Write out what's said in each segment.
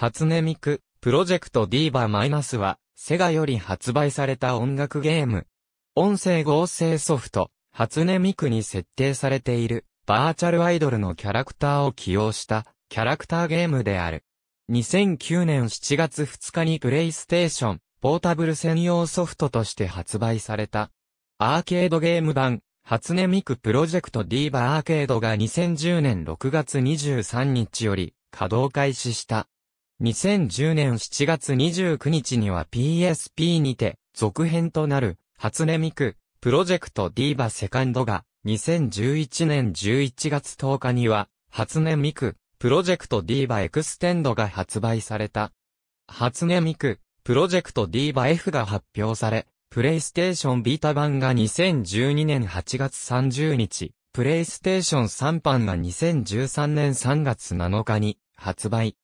初音ミク、プロジェクト Diva- は、セガより発売された音楽ゲーム。音声合成ソフト、初音ミクに設定されている、バーチャルアイドルのキャラクターを起用した、キャラクターゲームである。2009年7月2日にPlayStation、ポータブル専用ソフトとして発売された。アーケードゲーム版、初音ミクプロジェクト Diva アーケードが2010年6月23日より、稼働開始した。2010年7月29日には PSP にて続編となる初音ミクプロジェクト Diva セカンドが2011年11月10日には初音ミクプロジェクト Diva エクステンドが発売された。初音ミクプロジェクト Diva F が発表され、PlayStation Vita 版が2012年8月30日、PlayStation 3版が2013年3月7日に発売。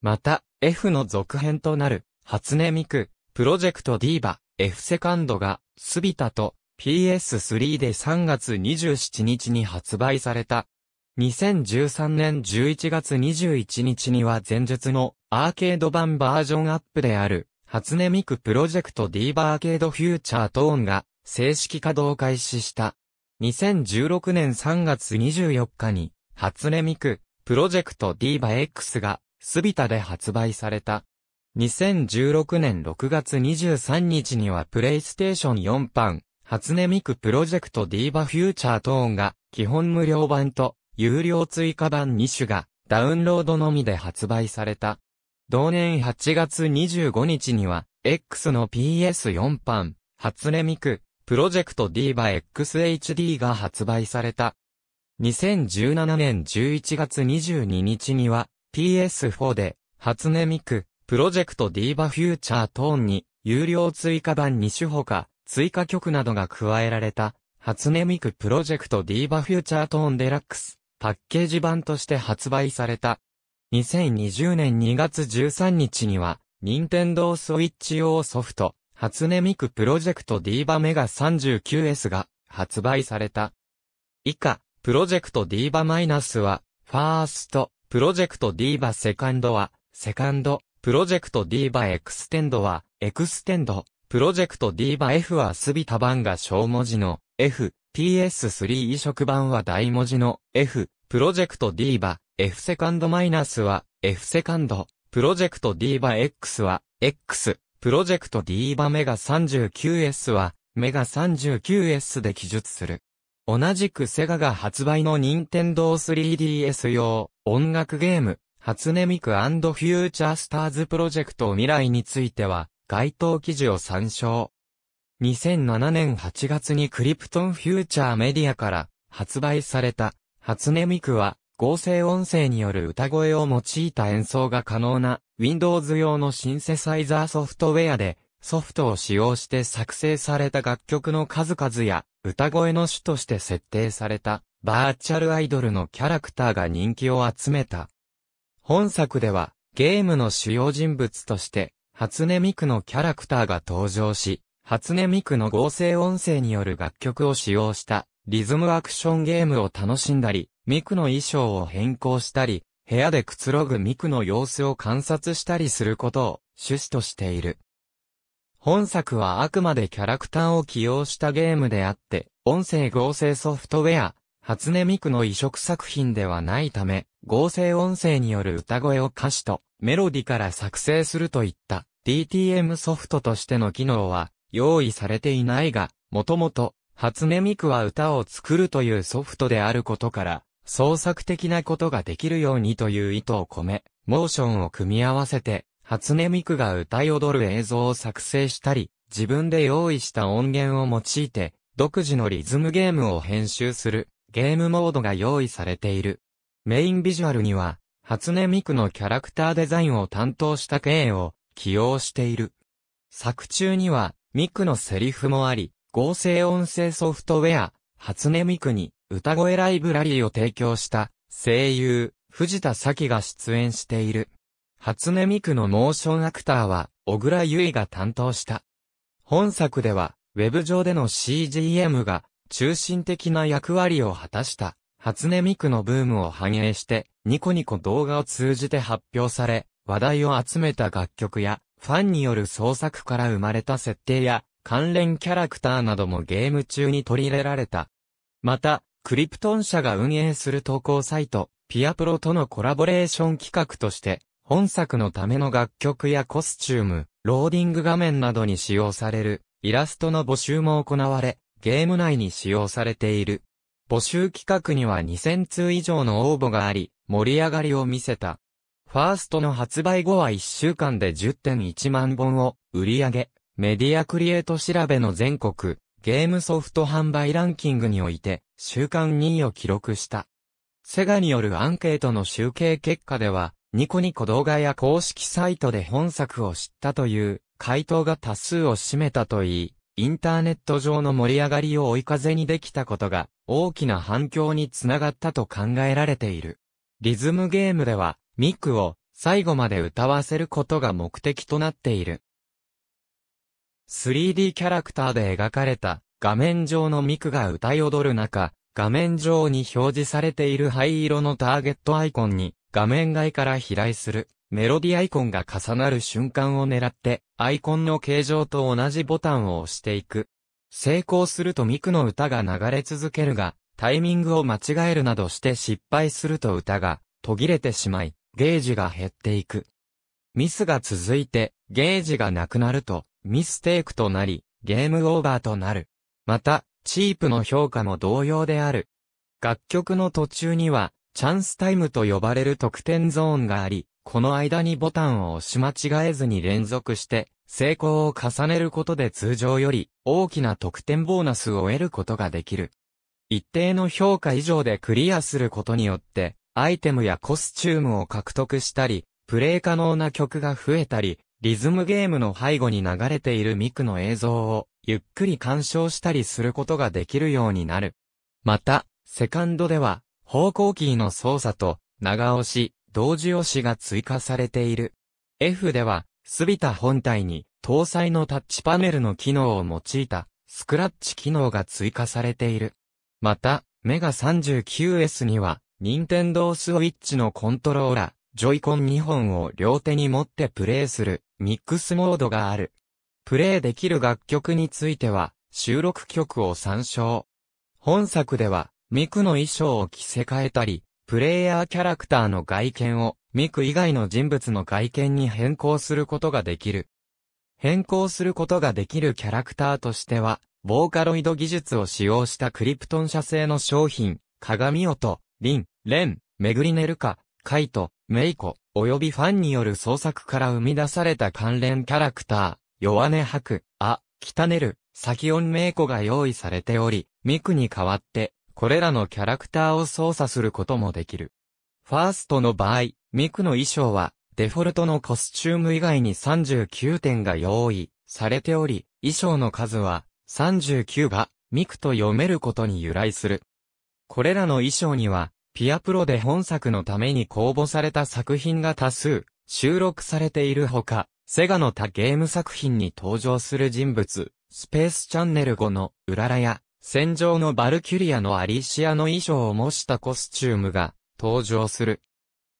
また、F の続編となる、初音ミク、プロジェクト Diva、F セカンドが、スビタと PS3 で3月27日に発売された。2013年11月21日には前述のアーケード版バージョンアップである、初音ミクプロジェクト Diva アーケードフューチャートーンが、正式稼働開始した。2016年3月24日に、初音ミク、プロジェクト Diva X が、スビタで発売された。2016年6月23日にはPlayStation 4版、初音ミクプロジェクト Diva フューチャートーンが、基本無料版と、有料追加版2種が、ダウンロードのみで発売された。同年8月25日には、X の PS4 版、初音ミク、プロジェクト Diva XHD が発売された。2017年11月22日には、PS4 で、初音ミク、プロジェクト Diva フューチャートーンに、有料追加版2種ほか、追加曲などが加えられた、初音ミクプロジェクト Diva フューチャートーンデラックス、パッケージ版として発売された。2020年2月13日には、Nintendo Switch 用ソフト、初音ミクプロジェクト Diva メガ 39S が、発売された。以下、プロジェクト Diva- は、ファースト、プロジェクト Diva セカンドは、セカンド、プロジェクト Diva エクステンドは、エクステンド、プロジェクト Diva F はスビタ版が小文字の F、PS3 移植版は大文字の F、プロジェクト Diva、F セカンド -は F セカンド、プロジェクト Diva X は X、プロジェクト Diva メガ 39S は、メガ 39S で記述する。同じくセガが発売の Nintendo 3DS 用音楽ゲーム、初音ミク&フューチャースターズプロジェクト未来については、該当記事を参照。2007年8月にクリプトンフューチャーメディアから発売された、初音ミクは合成音声による歌声を用いた演奏が可能な Windows 用のシンセサイザーソフトウェアで、ソフトを使用して作成された楽曲の数々や歌声の種として設定されたバーチャルアイドルのキャラクターが人気を集めた。本作ではゲームの主要人物として初音ミクのキャラクターが登場し、初音ミクの合成音声による楽曲を使用したリズムアクションゲームを楽しんだり、ミクの衣装を変更したり、部屋でくつろぐミクの様子を観察したりすることを趣旨としている。本作はあくまでキャラクターを起用したゲームであって、音声合成ソフトウェア、初音ミクの移植作品ではないため、合成音声による歌声を歌詞とメロディから作成するといった DTM ソフトとしての機能は用意されていないが、もともと初音ミクは歌を作るというソフトであることから、創作的なことができるようにという意図を込め、モーションを組み合わせて、初音ミクが歌い踊る映像を作成したり、自分で用意した音源を用いて、独自のリズムゲームを編集する、ゲームモードが用意されている。メインビジュアルには、初音ミクのキャラクターデザインを担当したKEIを起用している。作中には、ミクのセリフもあり、合成音声ソフトウェア、初音ミクに歌声ライブラリーを提供した、声優、藤田咲が出演している。初音ミクのモーションアクターは、小倉唯が担当した。本作では、ウェブ上での CGM が、中心的な役割を果たした、初音ミクのブームを反映して、ニコニコ動画を通じて発表され、話題を集めた楽曲や、ファンによる創作から生まれた設定や、関連キャラクターなどもゲーム中に取り入れられた。また、クリプトン社が運営する投稿サイト、ピアプロとのコラボレーション企画として、本作のための楽曲やコスチューム、ローディング画面などに使用される、イラストの募集も行われ、ゲーム内に使用されている。募集企画には2000通以上の応募があり、盛り上がりを見せた。ファーストの発売後は1週間で 10.1 万本を売り上げ、メディアクリエイト調べの全国、ゲームソフト販売ランキングにおいて、週間2位を記録した。セガによるアンケートの集計結果では、ニコニコ動画や公式サイトで本作を知ったという回答が多数を占めたといい、インターネット上の盛り上がりを追い風にできたことが大きな反響につながったと考えられている。リズムゲームではミクを最後まで歌わせることが目的となっている。3D キャラクターで描かれた画面上のミクが歌い踊る中、画面上に表示されている灰色のターゲットアイコンに画面外から飛来するメロディアイコンが重なる瞬間を狙ってアイコンの形状と同じボタンを押していく。成功するとミクの歌が流れ続けるがタイミングを間違えるなどして失敗すると歌が途切れてしまいゲージが減っていく。ミスが続いてゲージがなくなるとミステイクとなりゲームオーバーとなる。またチープの評価も同様である。楽曲の途中には、チャンスタイムと呼ばれる得点ゾーンがあり、この間にボタンを押し間違えずに連続して、成功を重ねることで通常より大きな得点ボーナスを得ることができる。一定の評価以上でクリアすることによって、アイテムやコスチュームを獲得したり、プレイ可能な曲が増えたり、リズムゲームの背後に流れているミクの映像をゆっくり鑑賞したりすることができるようになる。また、セカンドでは方向キーの操作と長押し、同時押しが追加されている。F では、すびた本体に搭載のタッチパネルの機能を用いたスクラッチ機能が追加されている。また、メガ 39S には、任天堂Switchのコントローラー、ジョイコン2本を両手に持ってプレイするミックスモードがある。プレイできる楽曲については収録曲を参照。本作ではミクの衣装を着せ替えたり、プレイヤーキャラクターの外見をミク以外の人物の外見に変更することができる。変更することができるキャラクターとしては、ボーカロイド技術を使用したクリプトン社製の商品、鏡音、リン、レン、めぐりねるか、カイト、メイコ、およびファンによる創作から生み出された関連キャラクター、弱音吐く、あ、きたねる、サキオンメイコが用意されており、ミクに代わって、これらのキャラクターを操作することもできる。ファーストの場合、ミクの衣装は、デフォルトのコスチューム以外に39点が用意されており、衣装の数は、39が、ミクと読めることに由来する。これらの衣装には、ピアプロで本作のために公募された作品が多数収録されているほか、セガの他ゲーム作品に登場する人物、スペースチャンネル5のうららや、戦場のバルキュリアのアリシアの衣装を模したコスチュームが登場する。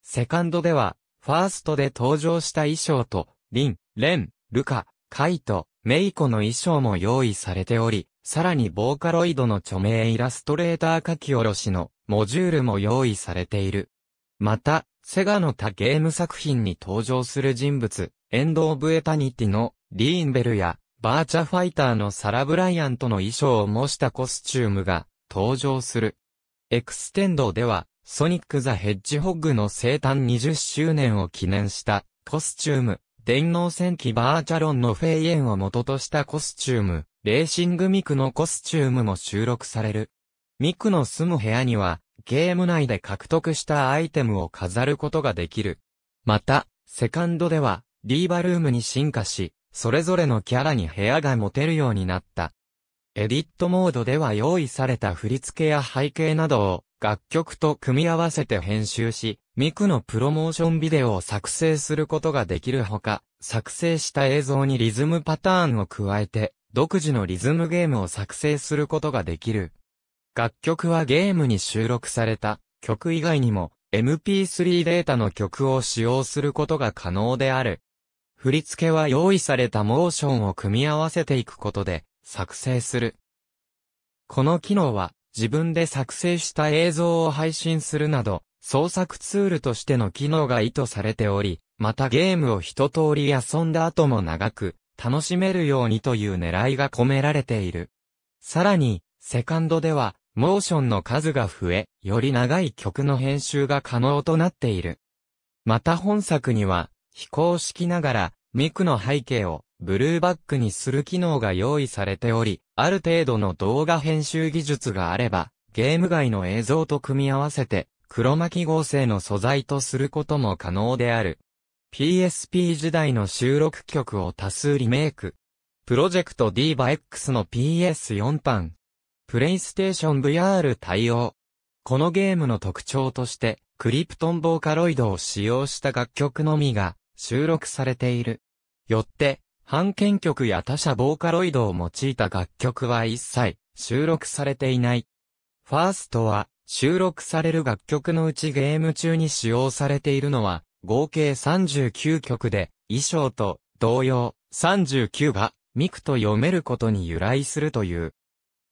セカンドでは、ファーストで登場した衣装と、リン、レン、ルカ、カイト、メイコの衣装も用意されており、さらにボーカロイドの著名イラストレーター書き下ろしの、モジュールも用意されている。また、セガの他ゲーム作品に登場する人物、エンド・オブ・エタニティのリーンベルや、バーチャファイターのサラ・ブライアントの衣装を模したコスチュームが登場する。エクステンドでは、ソニック・ザ・ヘッジホッグの生誕20周年を記念したコスチューム、電脳戦記バーチャロンのフェイエンを元としたコスチューム、レーシングミクのコスチュームも収録される。ミクの住む部屋には、ゲーム内で獲得したアイテムを飾ることができる。また、セカンドでは、ディーバルームに進化し、それぞれのキャラに部屋が持てるようになった。エディットモードでは用意された振り付けや背景などを、楽曲と組み合わせて編集し、ミクのプロモーションビデオを作成することができるほか、作成した映像にリズムパターンを加えて、独自のリズムゲームを作成することができる。楽曲はゲームに収録された曲以外にも MP3 データの曲を使用することが可能である。振り付けは用意されたモーションを組み合わせていくことで作成する。この機能は自分で作成した映像を配信するなど創作ツールとしての機能が意図されており、またゲームを一通り遊んだ後も長く楽しめるようにという狙いが込められている。さらに、セカンドではモーションの数が増え、より長い曲の編集が可能となっている。また本作には非公式ながら、ミクの背景をブルーバックにする機能が用意されており、ある程度の動画編集技術があれば、ゲーム外の映像と組み合わせて、黒巻き合成の素材とすることも可能である。PSP 時代の収録曲を多数リメイク。プロジェクト DivaX の PS4 版。PlayStation VR 対応。このゲームの特徴として、クリプトンボーカロイドを使用した楽曲のみが、収録されている。よって、版権曲や他社ボーカロイドを用いた楽曲は一切収録されていない。ファーストは収録される楽曲のうちゲーム中に使用されているのは合計39曲で衣装と同様39がミクと読めることに由来するという。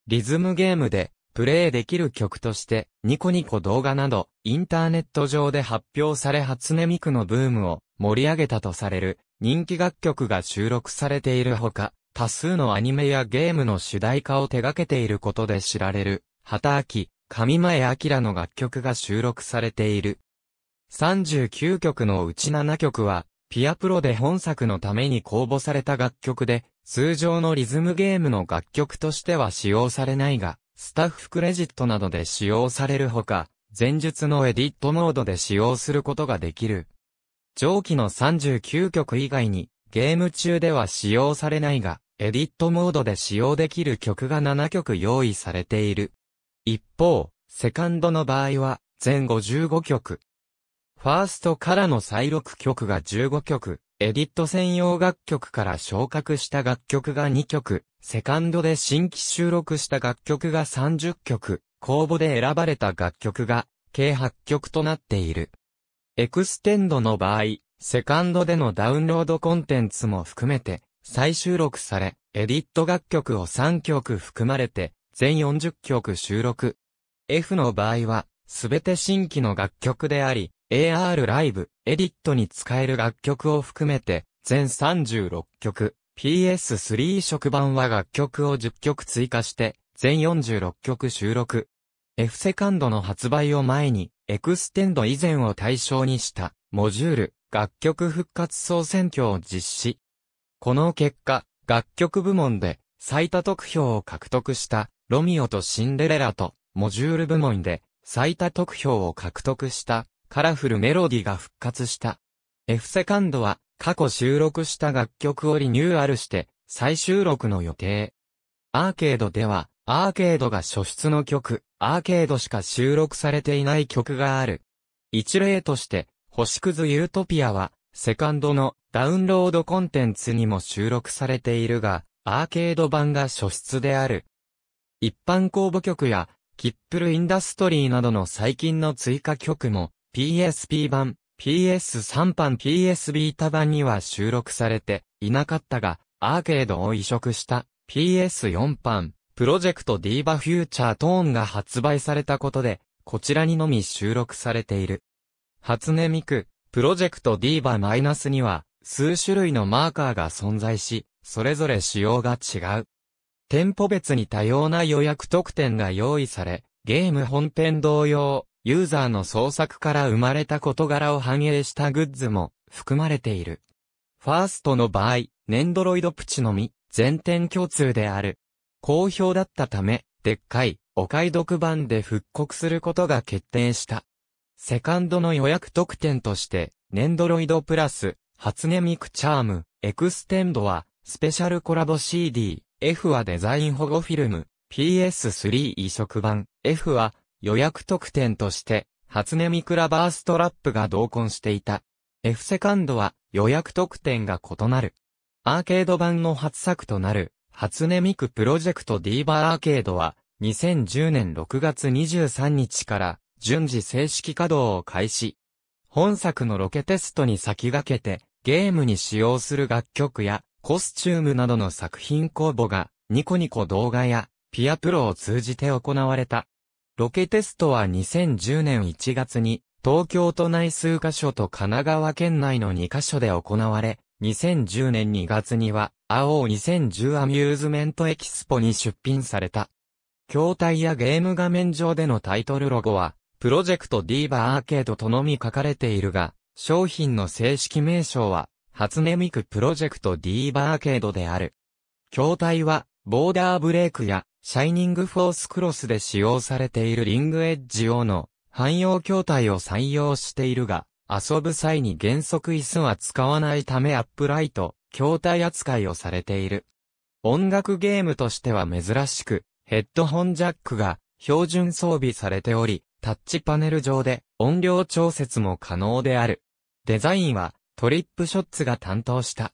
リズムゲームでプレイできる曲としてニコニコ動画などインターネット上で発表され初音ミクのブームを盛り上げたとされる人気楽曲が収録されているほか、多数のアニメやゲームの主題歌を手掛けていることで知られる畑明、上前明の楽曲が収録されている。39曲のうち7曲はピアプロで本作のために公募された楽曲で、通常のリズムゲームの楽曲としては使用されないが、スタッフクレジットなどで使用されるほか、前述のエディットモードで使用することができる。上記の39曲以外に、ゲーム中では使用されないが、エディットモードで使用できる曲が7曲用意されている。一方、セカンドの場合は、全55曲。ファーストからの再録曲が15曲、エディット専用楽曲から昇格した楽曲が2曲、セカンドで新規収録した楽曲が30曲、公募で選ばれた楽曲が、計8曲となっている。エクステンドの場合、セカンドでのダウンロードコンテンツも含めて、再収録され、エディット楽曲を3曲含まれて、全40曲収録。F の場合は、すべて新規の楽曲であり、AR ライブ、エディットに使える楽曲を含めて、全36曲、PS3 移植版は楽曲を10曲追加して、全46曲収録。F セカンドの発売を前に、エクステンド以前を対象にした、モジュール、楽曲復活総選挙を実施。この結果、楽曲部門で、最多得票を獲得した、ロミオとシンデレラと、モジュール部門で、最多得票を獲得した、カラフルメロディが復活した。F セカンドは、過去収録した楽曲をリニューアルして、再収録の予定。アーケードでは、アーケードが初出の曲、アーケードしか収録されていない曲がある。一例として、星屑ユートピアは、セカンドのダウンロードコンテンツにも収録されているが、アーケード版が初出である。一般公募曲や、キップルインダストリーなどの最近の追加曲も、PSP 版、PS3 版、PS Vita 版には収録されていなかったが、アーケードを移植した PS4 版。プロジェクト Diva Future Tone が発売されたことで、こちらにのみ収録されている。初音ミク、プロジェクト Diva- には、数種類のマーカーが存在し、それぞれ仕様が違う。店舗別に多様な予約特典が用意され、ゲーム本編同様、ユーザーの創作から生まれた事柄を反映したグッズも含まれている。ファーストの場合、Nendroidプチのみ、全店共通である。好評だったため、でっかい、お買い得版で復刻することが決定した。セカンドの予約特典として、Nendroidプラス、初音ミクチャーム、エクステンドは、スペシャルコラボ CD、F はデザイン保護フィルム、PS3 移植版、F は、予約特典として、初音ミクラバーストラップが同梱していた。F セカンドは、予約特典が異なる。アーケード版の初作となる。初音ミクプロジェクト Diva アーケードは2010年6月23日から順次正式稼働を開始。本作のロケテストに先駆けて、ゲームに使用する楽曲やコスチュームなどの作品公募が、ニコニコ動画やピアプロを通じて行われた。ロケテストは2010年1月に、東京都内数カ所と神奈川県内の2カ所で行われ、2010年2月には、青2010アミューズメントエキスポに出品された。筐体やゲーム画面上でのタイトルロゴは、プロジェクトディーバアーケードとのみ書かれているが、商品の正式名称は、初音ミクプロジェクトディーバアーケードである。筐体は、ボーダーブレイクや、シャイニングフォースクロスで使用されているリングエッジ用の汎用筐体を採用しているが、遊ぶ際に原則椅子は使わないためアップライト、筐体扱いをされている。音楽ゲームとしては珍しく、ヘッドホンジャックが標準装備されており、タッチパネル上で音量調節も可能である。デザインはトリップショッツが担当した。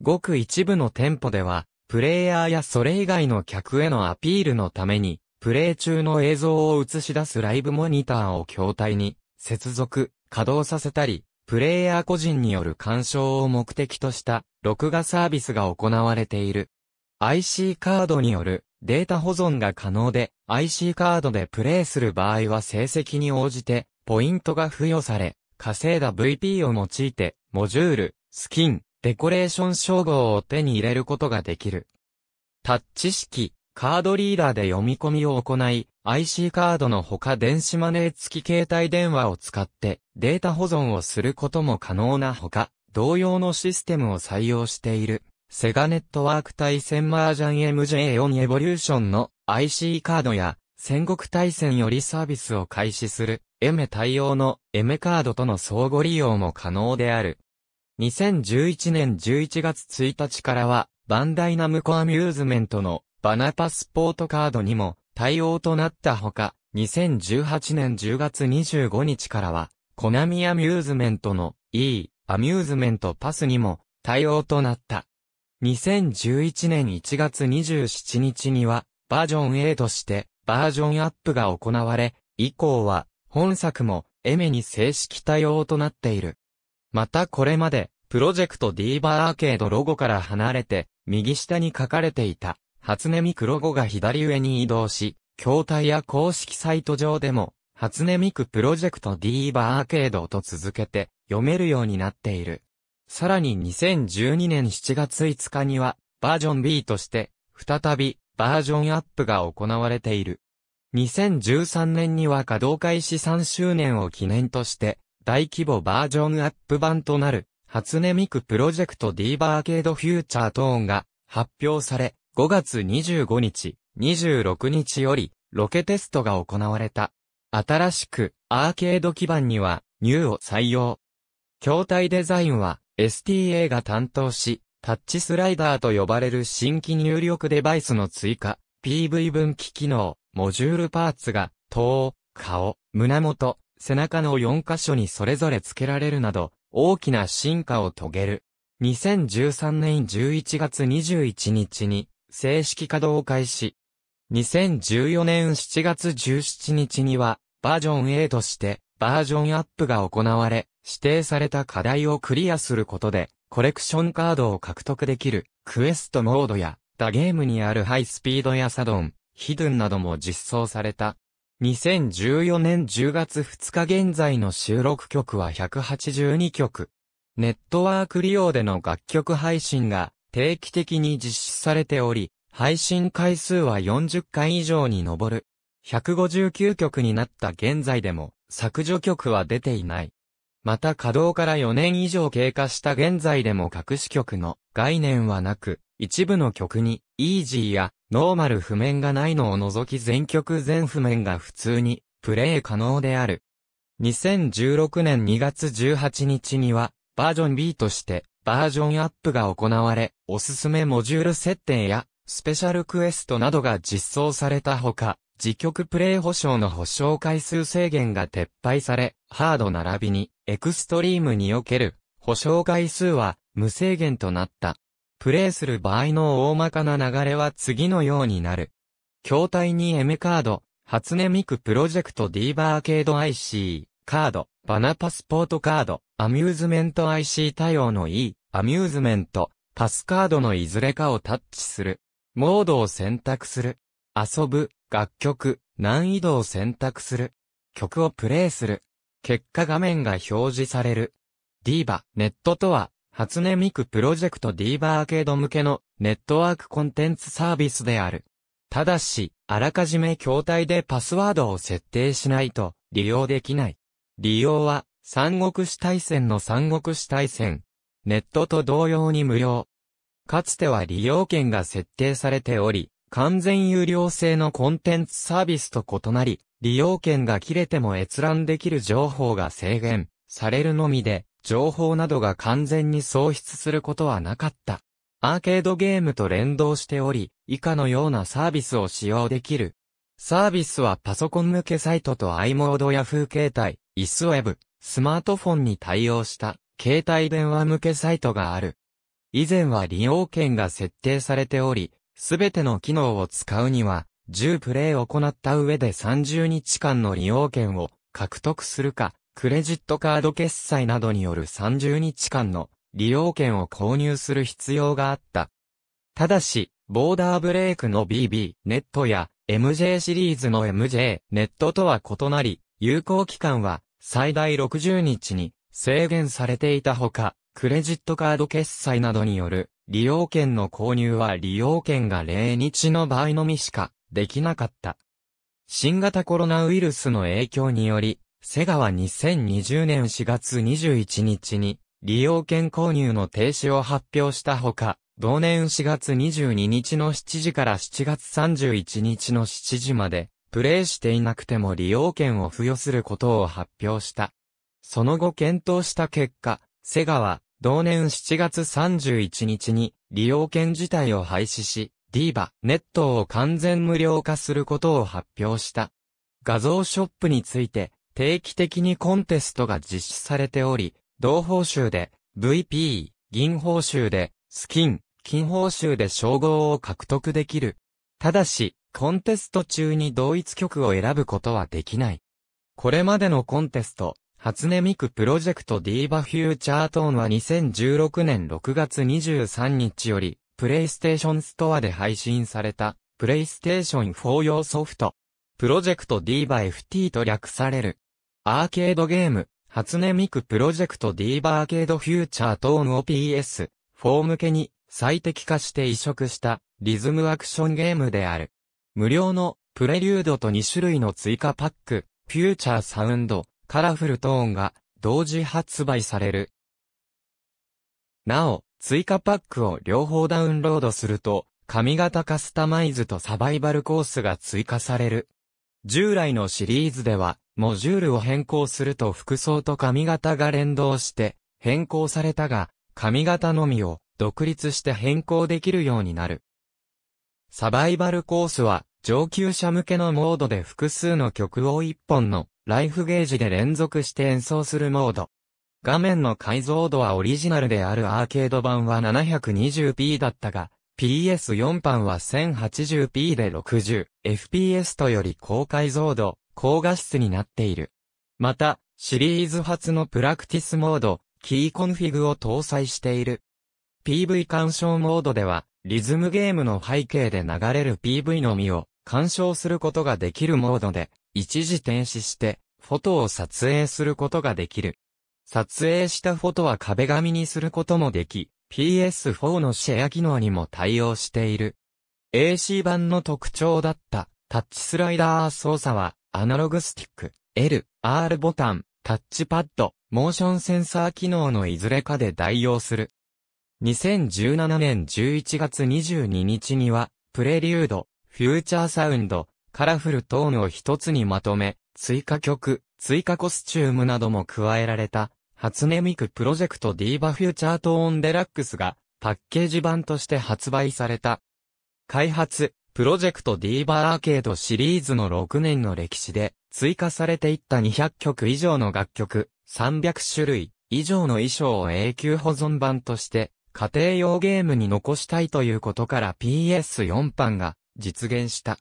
ごく一部の店舗では、プレイヤーやそれ以外の客へのアピールのために、プレイ中の映像を映し出すライブモニターを筐体に接続、稼働させたり、プレイヤー個人による鑑賞を目的とした録画サービスが行われている。IC カードによるデータ保存が可能で、IC カードでプレイする場合は成績に応じてポイントが付与され、稼いだ VP を用いてモジュール、スキン、デコレーション称号を手に入れることができる。タッチ式、カードリーダーで読み込みを行い、IC カードのほか電子マネー付き携帯電話を使ってデータ保存をすることも可能なほか、同様のシステムを採用している、セガネットワーク対戦マージャン MJ4 エボリューションの IC カードや、戦国大戦よりサービスを開始する、エメ対応のエメカードとの相互利用も可能である。2011年11月1日からは、バンダイナムコアミューズメントのバナパスポートカードにも対応となったほか、2018年10月25日からは、コナミアミューズメントの E アミューズメントパスにも対応となった。2011年1月27日には、バージョン A としてバージョンアップが行われ、以降は本作もエメに正式対応となっている。またこれまで、プロジェクトディーバアーケードロゴから離れて、右下に書かれていた、初音ミクロゴが左上に移動し、筐体や公式サイト上でも、初音ミクプロジェクトディーバアーケードと続けて、読めるようになっている。さらに2012年7月5日には、バージョン B として、再び、バージョンアップが行われている。2013年には稼働開始3周年を記念として、大規模バージョンアップ版となる、初音ミクプロジェクトディーバアーケードフューチャートーンが発表され、5月25日、26日より、ロケテストが行われた。新しく、アーケード基盤には、ニューを採用。筐体デザインは、STA が担当し、タッチスライダーと呼ばれる新規入力デバイスの追加、PV 分岐機能、モジュールパーツが、頭、顔、胸元、背中の4カ所にそれぞれ付けられるなど、大きな進化を遂げる。2013年11月21日に、正式稼働開始。2014年7月17日には、バージョン A として、バージョンアップが行われ、指定された課題をクリアすることで、コレクションカードを獲得できる、クエストモードや、他ゲームにあるハイスピードやサドン、ヒドゥンなども実装された。2014年10月2日現在の収録曲は182曲。ネットワーク利用での楽曲配信が定期的に実施されており、配信回数は40回以上に上る。159曲になった現在でも削除曲は出ていない。また稼働から4年以上経過した現在でも隠し曲の概念はなく、一部の曲にイージーやノーマル譜面がないのを除き全曲全譜面が普通にプレイ可能である。2016年2月18日にはバージョン B としてバージョンアップが行われ、おすすめモジュール設定やスペシャルクエストなどが実装されたほか、自局プレイ保証の保証回数制限が撤廃され、ハード並びにエクストリームにおける保証回数は無制限となった。プレイする場合の大まかな流れは次のようになる。筐体にエメカード、初音ミクプロジェクトディーバアーケード IC、カード、バナパスポートカード、アミューズメント IC 対応の E、アミューズメント、パスカードのいずれかをタッチする。モードを選択する。遊ぶ、楽曲、難易度を選択する。曲をプレイする。結果画面が表示される。DIVA、ネットとは、初音ミクプロジェクト DIVA アーケード向けのネットワークコンテンツサービスである。ただし、あらかじめ筐体でパスワードを設定しないと利用できない。利用は、三国志大戦の三国志大戦。ネットと同様に無料。かつては利用権が設定されており、完全有料制のコンテンツサービスと異なり、利用権が切れても閲覧できる情報が制限されるのみで、情報などが完全に喪失することはなかった。アーケードゲームと連動しており、以下のようなサービスを使用できる。サービスはパソコン向けサイトと i モード Yahoo 携帯、ISWeb、スマートフォンに対応した携帯電話向けサイトがある。以前は利用権が設定されており、すべての機能を使うには、10プレイを行った上で30日間の利用権を獲得するか、クレジットカード決済などによる30日間の利用権を購入する必要があった。ただし、ボーダーブレイクの BB ネットや MJ シリーズの MJ ネットとは異なり、有効期間は最大60日に制限されていたほか、クレジットカード決済などによる利用権の購入は利用権が0日の場合のみしかできなかった。新型コロナウイルスの影響により、セガは2020年4月21日に利用権購入の停止を発表したほか、同年4月22日の7時から7月31日の7時まで、プレイしていなくても利用権を付与することを発表した。その後検討した結果、セガは、同年7月31日に利用権自体を廃止し、DIVAネットを完全無料化することを発表した。画像ショップについて定期的にコンテストが実施されており、銅報酬で VP、銀報酬でスキン、金報酬で称号を獲得できる。ただし、コンテスト中に同一曲を選ぶことはできない。これまでのコンテスト、初音ミクプロジェクト DIVA フューチャートーンは2016年6月23日より、PlayStation ストアで配信された、PlayStation 4用ソフト。プロジェクト DIVA FT と略される。アーケードゲーム、初音ミクプロジェクト DIVA アーケードフューチャートーンを PS4 向けに最適化して移植したリズムアクションゲームである。無料のプレリュードと2種類の追加パック、フューチャーサウンド、カラフルトーンが同時発売される。なお、追加パックを両方ダウンロードすると、髪型カスタマイズとサバイバルコースが追加される。従来のシリーズでは、モジュールを変更すると服装と髪型が連動して変更されたが、髪型のみを独立して変更できるようになる。サバイバルコースは、上級者向けのモードで複数の曲を1本のライフゲージで連続して演奏するモード。画面の解像度はオリジナルであるアーケード版は 720p だったが、PS4 版は 1080p で 60fps とより高解像度、高画質になっている。また、シリーズ初のプラクティスモード、キーコンフィグを搭載している。PV 鑑賞モードでは、リズムゲームの背景で流れる PV のみを鑑賞することができるモードで、一時停止して、フォトを撮影することができる。撮影したフォトは壁紙にすることもでき、PS4 のシェア機能にも対応している。AC 版の特徴だった、タッチスライダー操作は、アナログスティック、L、R ボタン、タッチパッド、モーションセンサー機能のいずれかで代用する。2017年11月22日には、プレリュード、フューチャーサウンド、カラフルトーンを一つにまとめ、追加曲、追加コスチュームなども加えられた、初音ミクプロジェクト DIVA フューチャートーンデラックスが、パッケージ版として発売された。開発、プロジェクト DIVA アーケードシリーズの6年の歴史で、追加されていった200曲以上の楽曲、300種類以上の衣装を永久保存版として、家庭用ゲームに残したいということから PS4 版が実現した。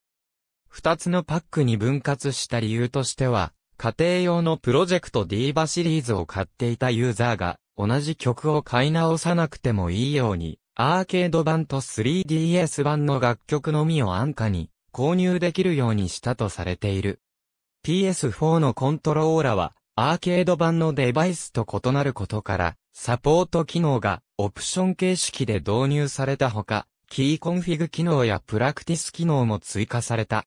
2つのパックに分割した理由としては、家庭用のプロジェクトディーバシリーズを買っていたユーザーが、同じ曲を買い直さなくてもいいように、アーケード版と 3DS 版の楽曲のみを安価に購入できるようにしたとされている。PS4 のコントローラは、アーケード版のデバイスと異なることから、サポート機能がオプション形式で導入されたほか、キーコンフィグ機能やプラクティス機能も追加された。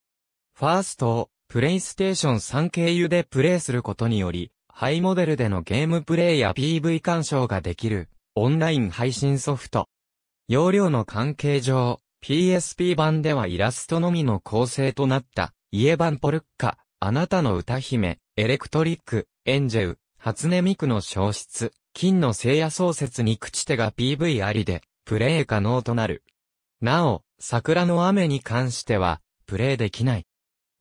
ファーストをPlayStation 3経由でプレイすることにより、ハイモデルでのゲームプレイや PV 鑑賞ができるオンライン配信ソフト。容量の関係上、PSP 版ではイラストのみの構成となった、イエバンポルッカ、あなたの歌姫、エレクトリック、エンジェウ、初音ミクの消失、金の聖夜創設に朽ち手が PV ありで、プレイ可能となる。なお、桜の雨に関しては、プレイできない。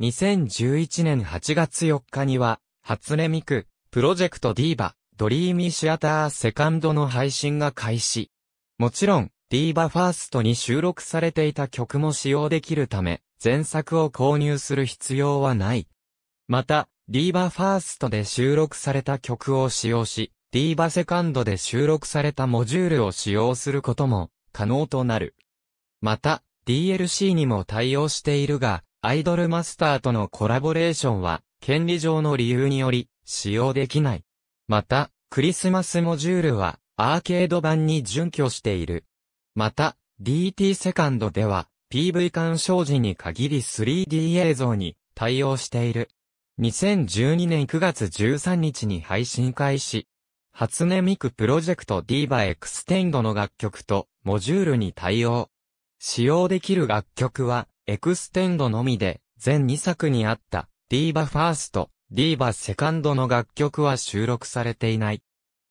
2011年8月4日には、初音ミク、プロジェクトディーバ、ドリーミーシアターセカンドの配信が開始。もちろん、ディーバファーストに収録されていた曲も使用できるため、前作を購入する必要はない。また、ディーバファーストで収録された曲を使用し、ディーバセカンドで収録されたモジュールを使用することも可能となる。また、DLC にも対応しているが、アイドルマスターとのコラボレーションは、権利上の理由により、使用できない。また、クリスマスモジュールは、アーケード版に準拠している。また、DT セカンドでは、PV 鑑賞時に限り 3D 映像に対応している。2012年9月13日に配信開始。初音ミクプロジェクトディーバエクステンドの楽曲とモジュールに対応。使用できる楽曲はエクステンドのみで全2作にあったディーバファースト、ディーバセカンドの楽曲は収録されていない。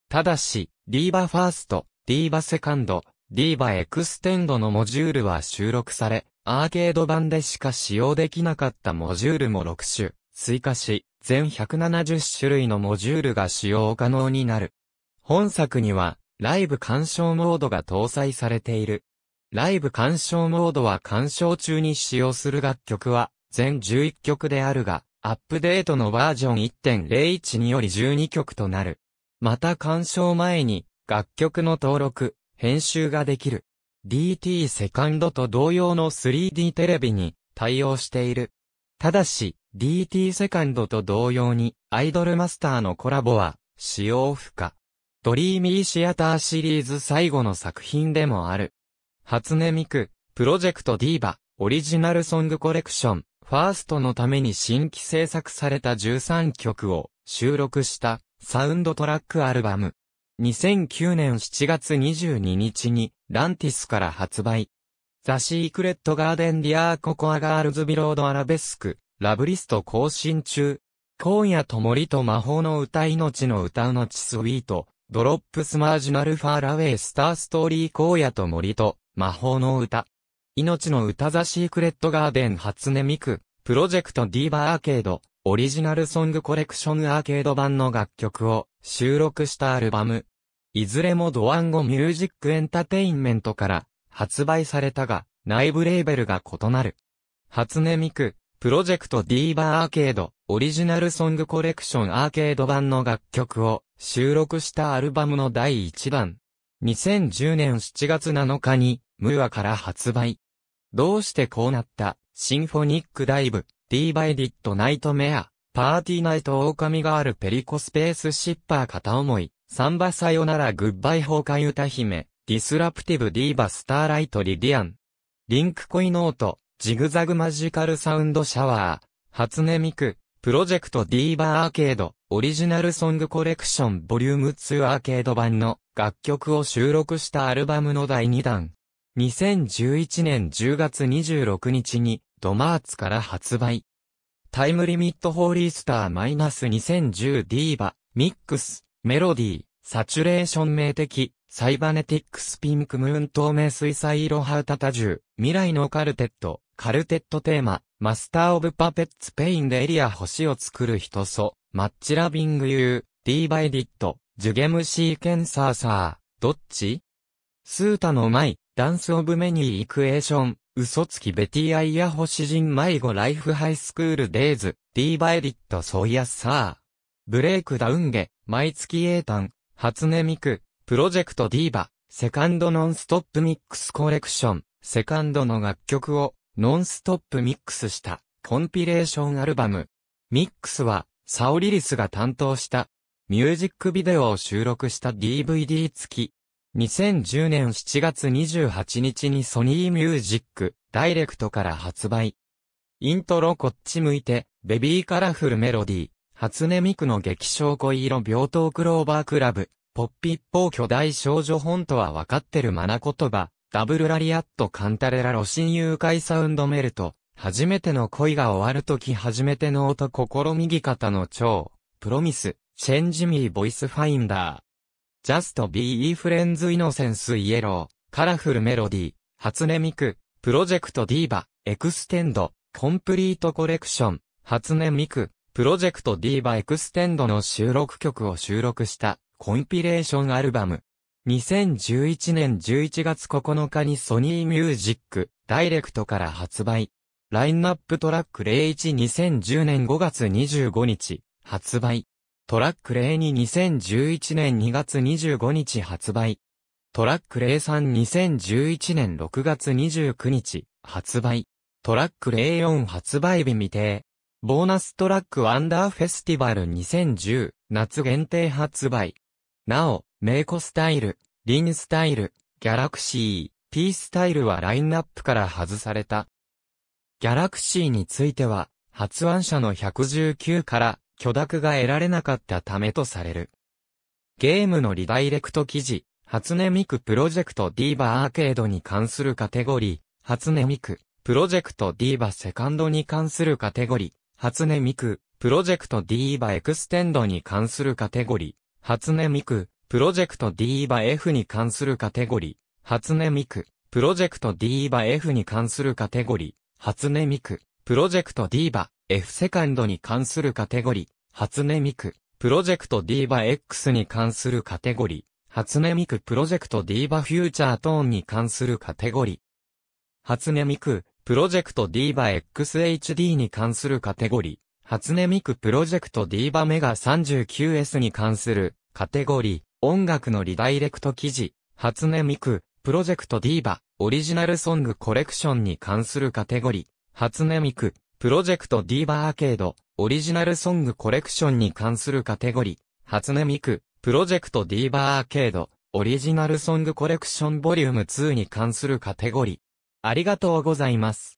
ただし、ディーバファースト、ディーバセカンド、ディーバエクステンドのモジュールは収録され、アーケード版でしか使用できなかったモジュールも6種。追加し、全170種類のモジュールが使用可能になる。本作には、ライブ鑑賞モードが搭載されている。ライブ鑑賞モードは鑑賞中に使用する楽曲は、全11曲であるが、アップデートのバージョン 1.01 により12曲となる。また鑑賞前に、楽曲の登録、編集ができる。DT セカンドと同様の 3D テレビに対応している。ただし、DT セカンドと同様に、アイドルマスターのコラボは、使用不可。ドリーミーシアターシリーズ最後の作品でもある。初音ミク、プロジェクトディーバ、オリジナルソングコレクション、ファーストのために新規制作された13曲を収録したサウンドトラックアルバム。2009年7月22日に、ランティスから発売。ザ・シークレット・ガーデン・ディアー・ココア・ガールズ・ビロード・アラベスク。ラブリスト更新中。今夜と森と魔法の歌命の歌うのちスウィート。ドロップスマージナルファーラウェイスターストーリー荒野と森と魔法の歌。命の歌ザシークレットガーデン初音ミク。プロジェクトディーバアーケード。オリジナルソングコレクションアーケード版の楽曲を収録したアルバム。いずれもドワンゴミュージックエンタテインメントから発売されたが内部レーベルが異なる。初音ミク。プロジェクトディーバアーケード、オリジナルソングコレクションアーケード版の楽曲を収録したアルバムの第1弾。2010年7月7日に、ムーアから発売。どうしてこうなった、シンフォニックダイブ、ディーバイディットナイトメア、パーティーナイト狼ガールペリコスペースシッパー片思い、サンバさよならグッバイ崩壊歌姫、ディスラプティブディーバスターライトリディアン。リンク恋ノート。ジグザグマジカルサウンドシャワー、初音ミク、プロジェクトディーバアーケード、オリジナルソングコレクションボリューム2アーケード版の楽曲を収録したアルバムの第2弾。2011年10月26日にドマーツから発売。タイムリミットホーリースター-2010ディーバ、ミックス、メロディー、サチュレーション名的。サイバネティックスピンクムーン透明水彩色ハウタタジュ未来のカルテット、カルテットテーマ、マスターオブパペッツペインでエリア星を作る人そ、マッチラビングユー、ディーバイディット、ジュゲムシーケンサーサー、どっち？スータの舞、ダンスオブメニーイクエーション、嘘つきベティアイヤホ詩人迷子ライフハイスクールデイズ、ディーバエリットソイヤサー。ブレイクダウンゲ、毎月英単、初音ミク、プロジェクトディーバ、セカンドノンストップミックスコレクション、セカンドの楽曲をノンストップミックスしたコンピレーションアルバム。ミックスはサオリリスが担当したミュージックビデオを収録した DVD 付き。2010年7月28日にソニーミュージックダイレクトから発売。イントロこっち向いて、ベビーカラフルメロディー、初音ミクの劇唱恋色病棟クローバークラブ。ポッピ一方巨大少女本とはわかってるマナ言葉、ダブルラリアットカンタレラロ親友会サウンドメルト、初めての恋が終わるとき初めての音心右肩の蝶、プロミス、チェンジミーボイスファインダー、ジャストビーフレンズイノセンスイエロー、カラフルメロディー、初音ミク、プロジェクトディーバ、エクステンド、コンプリートコレクション、初音ミク、プロジェクトディーバエクステンドの収録曲を収録した。コンピレーションアルバム。2011年11月9日にソニーミュージックダイレクトから発売。ラインナップトラック01 2010年5月25日発売。トラック02 2011年2月25日発売。トラック03 2011年6月29日発売。トラック04発売日未定。ボーナストラックワンダーフェスティバル2010夏限定発売。なお、メイコスタイル、リンスタイル、ギャラクシー、Pスタイルはラインナップから外された。ギャラクシーについては、発案者の119から許諾が得られなかったためとされる。ゲームのリダイレクト記事、初音ミクプロジェクトディーバアーケードに関するカテゴリー、初音ミク、プロジェクトディーバセカンドに関するカテゴリー、初音ミク、プロジェクトディーバエクステンドに関するカテゴリー。初音ミク、プロジェクトディーバ F に関するカテゴリー、初音ミク、プロジェクトディーバ F に関するカテゴリー、初音ミク、プロジェクトディーバ F セカンドに関するカテゴリー、初音ミク、プロジェクトディーバ X に関するカテゴリー、初音ミクプロジェクトディーバフューチャートーンに関するカテゴリー、初音ミク、プロジェクトディーバ XHD に関するカテゴリー、初音ミクプロジェクトディーバメガ 39S に関するカテゴリー、音楽のリダイレクト記事、初音ミク、プロジェクトディーバ、オリジナルソングコレクションに関するカテゴリー、初音ミク、プロジェクトディーバアーケード、オリジナルソングコレクションに関するカテゴリー、初音ミク、プロジェクトディーバアーケード、オリジナルソングコレクションボリューム2に関するカテゴリー。ありがとうございます。